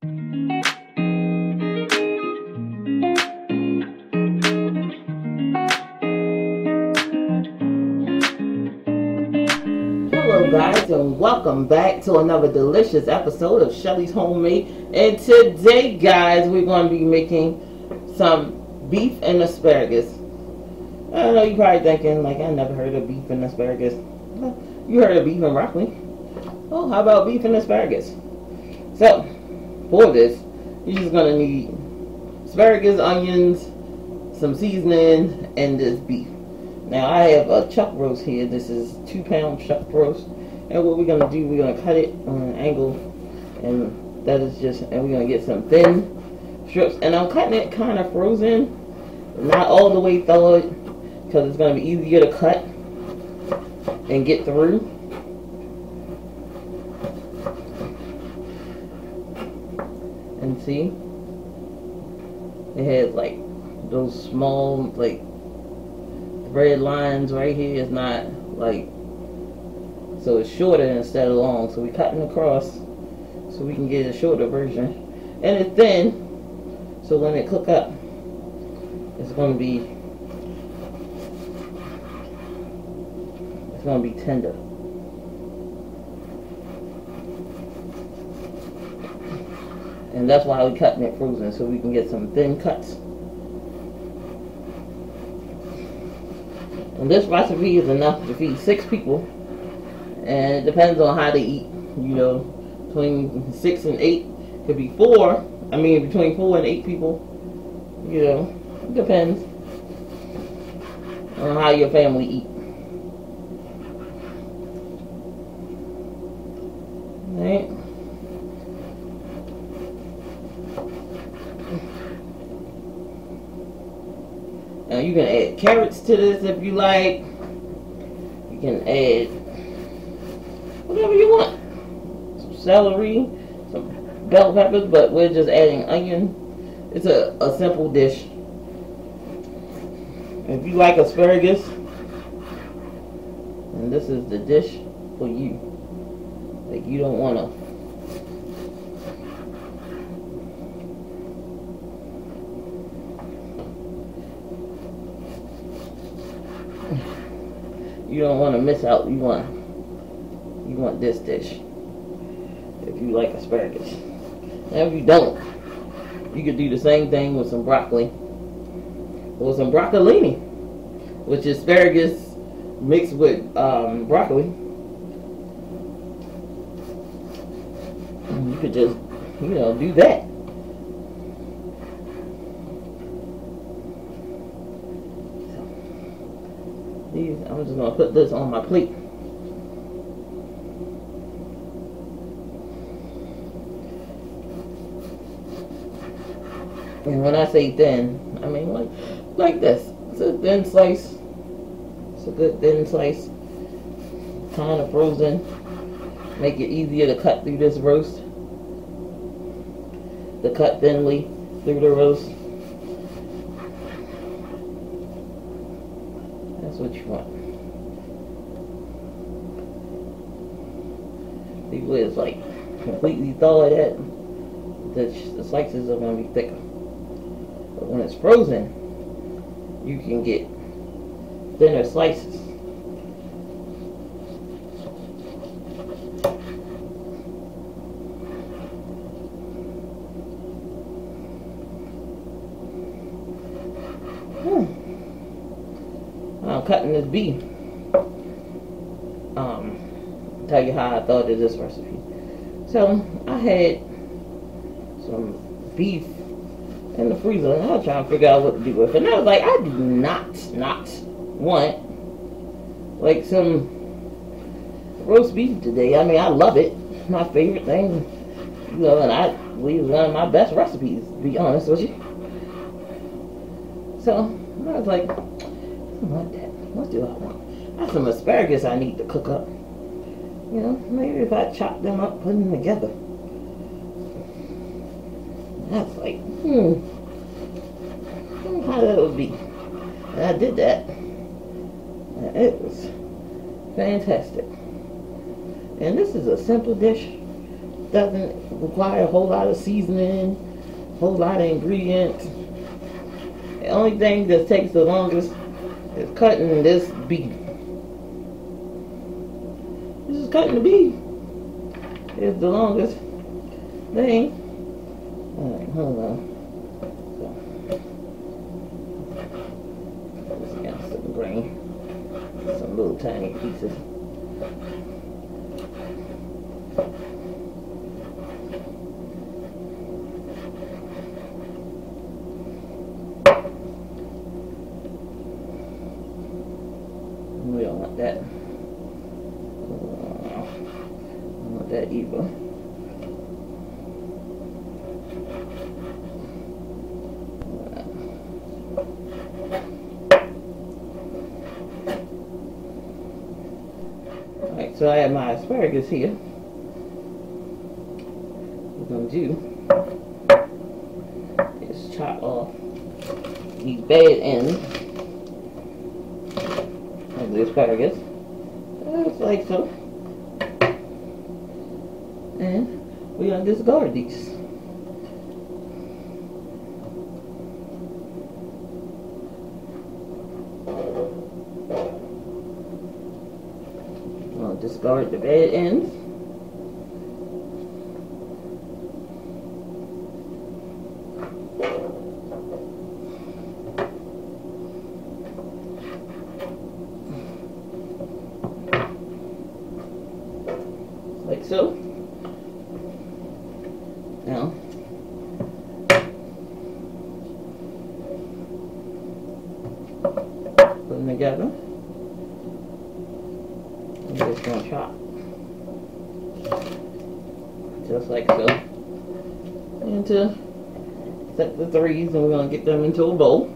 Hello guys, and welcome back to another delicious episode of Shelly's Homemade. And today guys, we're going to be making some beef and asparagus. I know you're probably thinking, like, I never heard of beef and asparagus. You heard of beef and broccoli. Oh, how about beef and asparagus? So, for this, you're just going to need asparagus, onions, some seasoning, and this beef. Now, I have a chuck roast here. This is 2-pound chuck roast. And what we're going to do, we're going to cut it on an angle. And that is just, and we're going to get some thin strips. And I'm cutting it kind of frozen, not all the way thawed, because it's going to be easier to cut and get through. And see, it has like those small like thread lines right here. It's not like, so it's shorter instead of long, so we're cutting across so we can get a shorter version. And it's thin, so when it cook up, it's going to be tender. And that's why we're cutting it frozen, so we can get some thin cuts. And this recipe is enough to feed 6 people. And it depends on how they eat. You know, between 6 and 8, could be 4. I mean, between 4 and 8 people. You know, it depends on how your family eat. Alright. Now you can add carrots to this if you like. You can add whatever you want. Some celery, some bell peppers, but we're just adding onion. It's a simple dish. If you like asparagus, and this is the dish for you. Like, you don't want to. You don't want to miss out. You want this dish if you like asparagus. And if you don't, you could do the same thing with some broccoli or some broccolini, which is asparagus mixed with broccoli. You could just, you know, do that. These, I'm just going to put this on my plate. And when I say thin, I mean like this. It's a thin slice. It's a good thin slice. Kind of frozen. Make it easier to cut through this roast. To cut thinly through the roast. That's what you want. See where it's like completely thawed at, the slices are going to be thicker. But when it's frozen, you can get thinner slices. Cutting this beef. Tell you how I thought of this recipe. So I had some beef in the freezer, and I was trying to figure out what to do with it. And I was like, I do not want like some roast beef today. I mean, I love it. It's my favorite thing, you know, and I believe it's one of my best recipes, to be honest with you. So I was like, I don't want that. What do I want? That's some asparagus I need to cook up. You know, maybe if I chop them up, put them together. That's like, how that would be. And I did that. And it was fantastic. And this is a simple dish. doesn't require a whole lot of seasoning, a whole lot of ingredients. The only thing that takes the longest is cutting this beet. This is cutting the beet. It's the longest thing. All right, hold on. Some grain, some little tiny pieces. We don't want that. I don't want that either. So I have my asparagus here. What I'm gonna do is chop off the bad end of the asparagus, just like so. And we're gonna discard these. Discard the bad ends. Like so. Now, put them together. I'm just going to chop, just like so, into set the threes, and we're going to get them into a bowl.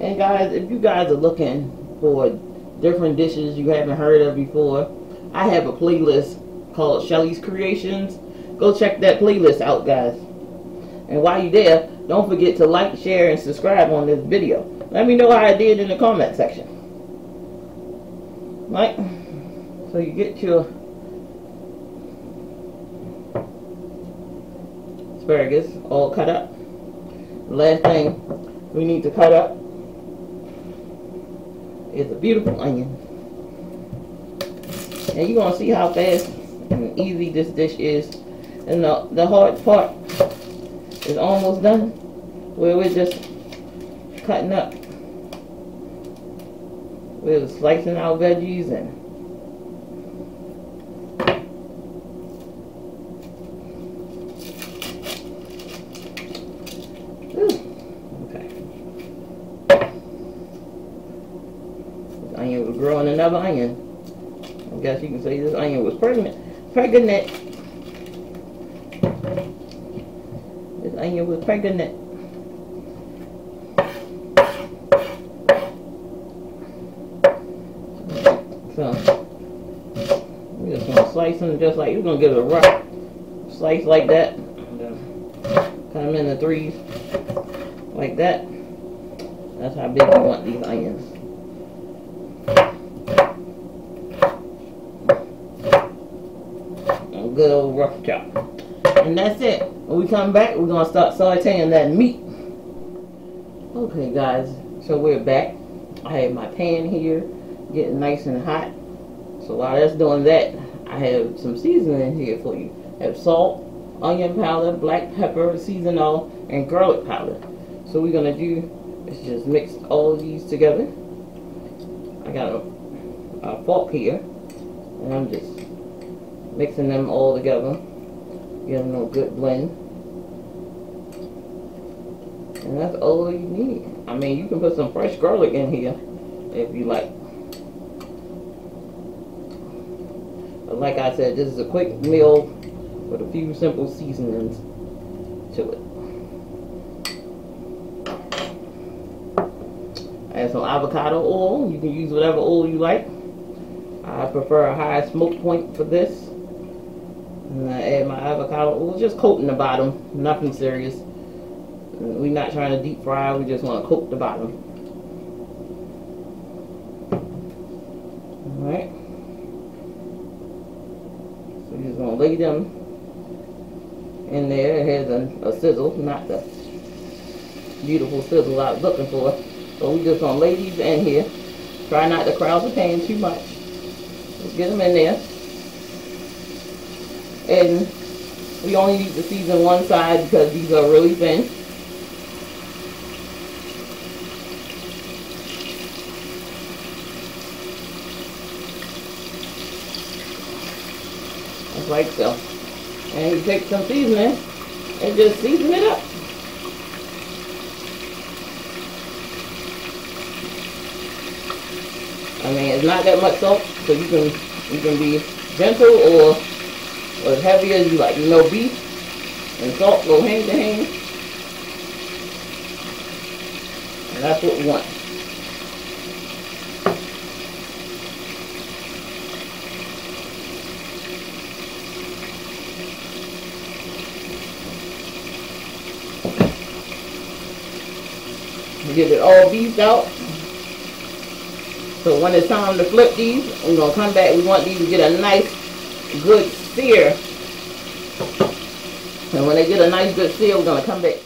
And guys, if you guys are looking for different dishes you haven't heard of before, I have a playlist called Shelly's Creations. Go check that playlist out, guys. And while you're there, don't forget to like, share, and subscribe on this video. Let me know how I did in the comment section. Right? So you get your asparagus all cut up. The last thing we need to cut up is a beautiful onion. And you're going to see how fast and easy this dish is. And the hard part is almost done, where we're just cutting up. We're slicing our veggies and okay. This onion was growing another onion. I guess you can say this onion was pregnant. Onion was pregnant. So we're just gonna slice them just like, we're gonna give it a rough slice like that. Cut them into threes like that. That's how big you want these onions. A good old rough chop. And that's it. When we come back, we're going to start sauteing that meat. Okay, guys. So we're back. I have my pan here getting nice and hot. So while that's doing that, I have some seasoning here for you. I have salt, onion powder, black pepper, seasonal, and garlic powder. So we're going to do is just mix all of these together. I got a fork here. And I'm just mixing them all together. Give them a good blend. And that's all you need. I mean, you can put some fresh garlic in here if you like. But like I said, this is a quick meal with a few simple seasonings to it. Add some avocado oil. You can use whatever oil you like. I prefer a high smoke point for this. And I add my avocado oil, just coating the bottom, nothing serious. We're not trying to deep fry, we just want to coat the bottom. Alright. So we're just going to lay them in there. It has a sizzle, not the beautiful sizzle I was looking for. So we're just going to lay these in here. Try not to crowd the pan too much. Let's get them in there. And we only need to season one side because these are really thin. Just like so. And you take some seasoning and just season it up. I mean, it's not that much salt, so you can be gentle or as heavy as you like. You know, beef and salt go hand to hand, and that's what we want. We get it all beefed out. So when it's time to flip these, we're gonna come back. We want these to get a nice, good sear. And when they get a nice, good sear, we're gonna come back.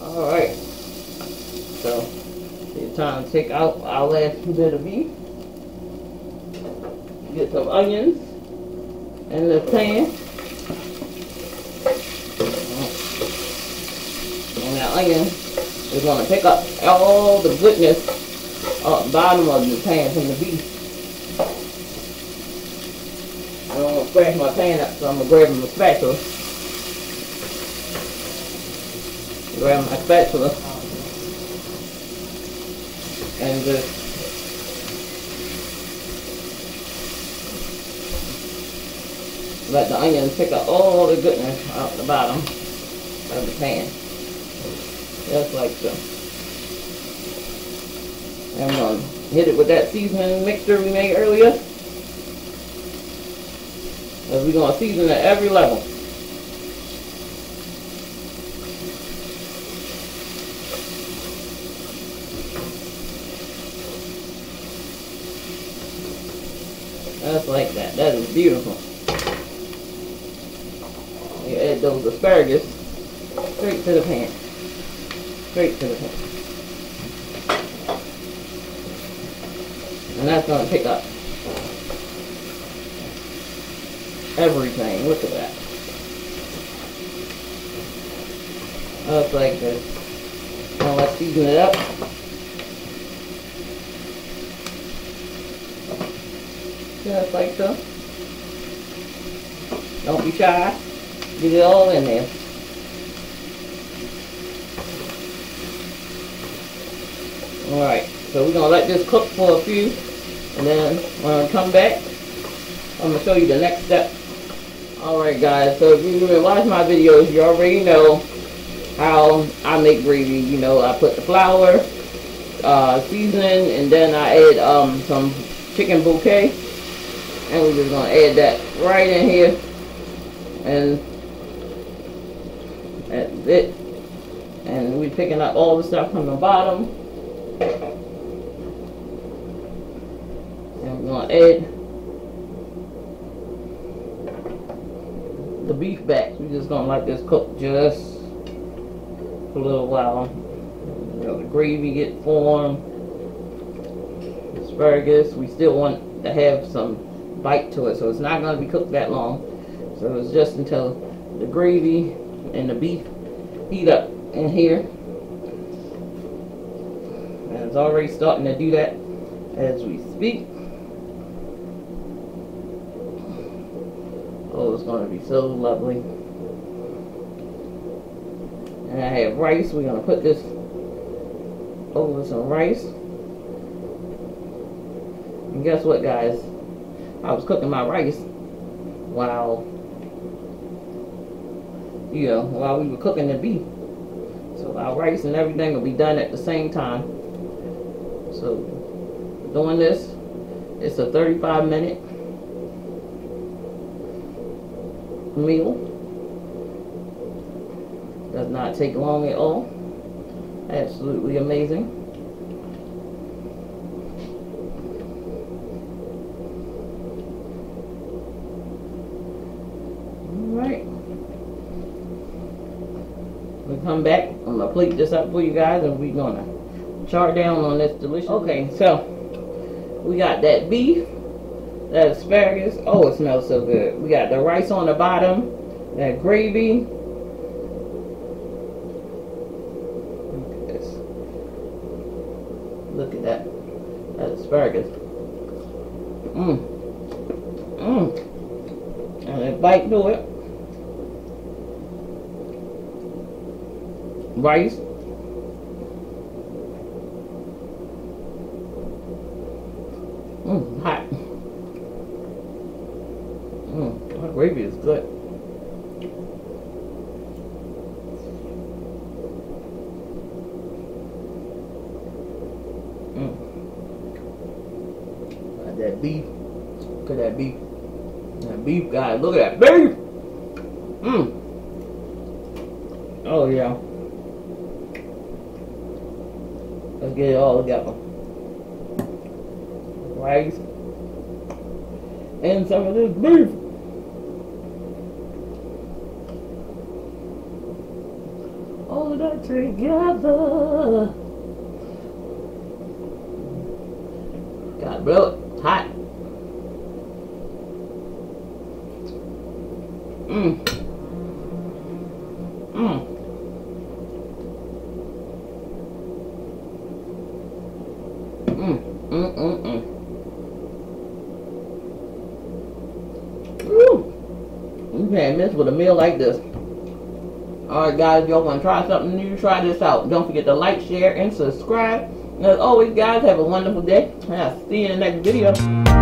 Alright, so it's time to take out our last bit of beef. Get some onions in the pan. And that onion is going to pick up all the goodness up bottom of the pan from the beef. I don't want to crash my pan up, so I'm going to grab my spatula. Grab my spatula and just let the onions pick up all the goodness out the bottom of the pan, just like so. And I'm going to hit it with that seasoning mixture we made earlier, because we're going to season at every level. Just like that. That is beautiful. You add those asparagus straight to the pan. Straight to the pan. And that's going to pick up everything. Look at that. Just like this. Now let's season it up. Just like so. Don't be shy. Get it all in there. Alright, so we're going to let this cook for a few. And then when I come back, I'm going to show you the next step. Alright guys, so if you've been watching my videos, you already know how I make gravy. You know, I put the flour, seasoning, and then I add some chicken bouquet. And we're just going to add that right in here. And that's it. And we're picking up all the stuff from the bottom. And we're going to add the beef back. We're just going to let this cook just a little while. You know, the gravy get formed. Asparagus. We still want to have some bite to it, so it's not going to be cooked that long. So it's just until the gravy and the beef heat up in here, and it's already starting to do that as we speak. Oh, it's going to be so lovely. And I have rice. We're going to put this over some rice. And guess what, guys? I was cooking my rice while, you know, while we were cooking the beef. So our rice and everything will be done at the same time. So doing this, it's a 35-minute meal. Does not take long at all. Absolutely amazing. Come back. I'm gonna plate this up for you guys, and we're gonna char down on this delicious. Okay, so we got that beef, that asparagus. Oh, it smells so good. We got the rice on the bottom, that gravy. Look at this. Look at that. That asparagus. Mmm. Mmm. And a bite to it. Rice. Mmm, hot. Mmm, that gravy is good. Mmm. Got that beef. Look at that beef. That beef, guys. Look at that beef! Mmm. Oh, yeah. Let's get it all together. Rice. And some of this beef. All that together. Gotta blow it. Hot. Mmm. Mmm. You've had this with a meal like this. Alright guys, y'all want to try something new? Try this out. Don't forget to like, share, and subscribe. And as always guys, have a wonderful day. And I'll see you in the next video.